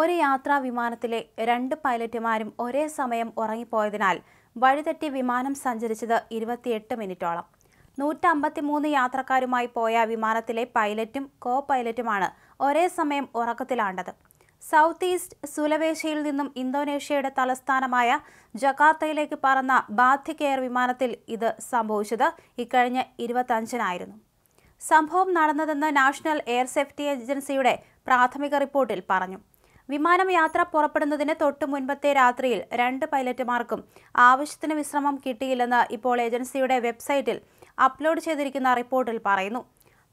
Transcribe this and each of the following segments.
ഒരു യാത്രാ വിമാനത്തിലെ രണ്ട് പൈലറ്റുമാരും ഒരേ സമയം ഉറങ്ങിപ്പോയതിനാൽ വഴിതെറ്റി വിമാനം സഞ്ചരിച്ചത് 28 മിനിറ്റോളം. 153 യാത്രക്കാരുമായി പോയ വിമാനത്തിലെ പൈലറ്റും കോ പൈലറ്റുമാണ് ഒരേ സമയം ഉറക്കത്തിലാണ്ടത്. സൗത്ത് ഈസ്റ്റ് സുലവേഷ്യയിൽ നിന്നും ഇന്തോനേഷ്യയുടെ തലസ്ഥാനമായ ജക്കാർത്തയിലേക്ക് പറന്ന ബാഥിക് എയർ വിമാനത്തിൽ ഇത് സംഭവിച്ചത് ഇക്കഴിഞ്ഞ 25-നായിരുന്നു. സംഭവം നടന്നതെന്ന് നാഷണൽ എയർ സേഫ്റ്റി ഏജൻസിയുടെ പ്രാഥമിക റിപ്പോർട്ടിൽ പറഞ്ഞു. വിമാനം യാത്ര പുറപ്പെടുന്നതിന് തൊട്ടു മുൻപത്തെ രാത്രിയിൽ രണ്ട് പൈലറ്റുമാർക്കും ആവശ്യത്തിന് വിശ്രമം കിട്ടിയില്ലെന്ന് ഇപ്പോൾ ഏജൻസിയുടെ വെബ്സൈറ്റിൽ അപ്ലോഡ് ചെയ്തിരിക്കുന്ന റിപ്പോർട്ടിൽ പറയുന്നു.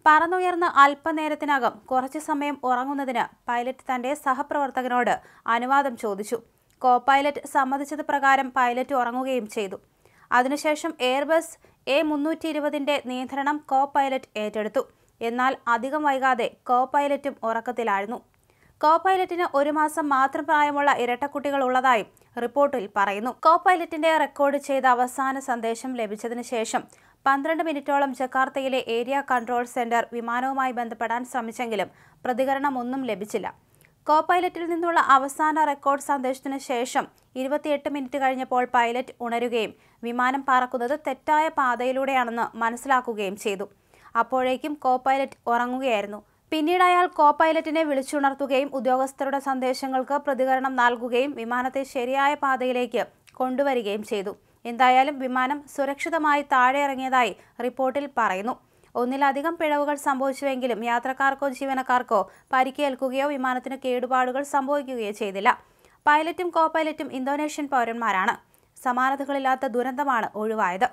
പറന്നുയർന്ന് അല്പനേരത്തിനകം കുറച്ചു സമയം ഉറങ്ങുന്നതിന് പൈലറ്റ് തൻ്റെ സഹപ്രവർത്തകനോട് അനുവാദം ചോദിച്ചു. കോ പൈലറ്റ് സമ്മതിച്ചത് പ്രകാരം പൈലറ്റ് ഉറങ്ങുകയും ചെയ്തു. അതിനുശേഷം എയർബസ് A320ന്റെ നിയന്ത്രണം കോ പൈലറ്റ് ഏറ്റെടുത്തു. എന്നാൽ അധികം വൈകാതെ കോ പൈലറ്റും ഉറക്കത്തിലായിരുന്നു. കോ പൈലറ്റിന് 1 മാസം മാത്രം പ്രായമുള്ള ഇരട്ടക്കുട്ടികൾ ഉള്ളതായും റിപ്പോർട്ടിൽ പറയുന്നു. കോ പൈലറ്റിന്റെ റെക്കോർഡ് ചെയ്ത അവസാന സന്ദേശം ലഭിച്ചതിന് ശേഷം 12 മിനിറ്റോളം ജക്കാർത്തയിലെ ഏരിയ കൺട്രോൾ സെന്റർ വിമാനവുമായി ബന്ധപ്പെടാൻ ശ്രമിച്ചെങ്കിലും പ്രതികരണമൊന്നും ലഭിച്ചില്ല. കോ പൈലറ്റിൽ നിന്നുള്ള അവസാന റെക്കോർഡ് സന്ദേശത്തിന് ശേഷം 28 മിനിറ്റ് കഴിഞ്ഞപ്പോൾ പൈലറ്റ് ഉണരുകയും വിമാനം പറക്കുന്നത് തെറ്റായ പാതയിലൂടെയാണെന്ന് മനസ്സിലാക്കുകയും ചെയ്തു. അപ്പോഴേക്കും കോ പൈലറ്റ് ഉറങ്ങുകയായിരുന്നു. പിന്നീട് അയാൾ കോ പൈലറ്റിനെ വിളിച്ചുണർത്തുകയും ഉദ്യോഗസ്ഥരുടെ സന്ദേശങ്ങൾക്ക് പ്രതികരണം നൽകുകയും വിമാനത്തെ ശരിയായ പാതയിലേക്ക് കൊണ്ടുവരികയും ചെയ്തു. എന്തായാലും വിമാനം സുരക്ഷിതമായി താഴെ ഇറങ്ങിയതായി റിപ്പോർട്ടിൽ പറയുന്നു. ഒന്നിലധികം പിഴവുകൾ സംഭവിച്ചുവെങ്കിലും യാത്രക്കാർക്കോ ജീവനക്കാർക്കോ പരിക്കേൽക്കുകയോ വിമാനത്തിന് കേടുപാടുകൾ സംഭവിക്കുകയോ ചെയ്തില്ല. പൈലറ്റും കോ പൈലറ്റും ഇന്തോനേഷ്യൻ പൗരന്മാരാണ്. സമാനതകളില്ലാത്ത ദുരന്തമാണ് ഒഴിവായത്.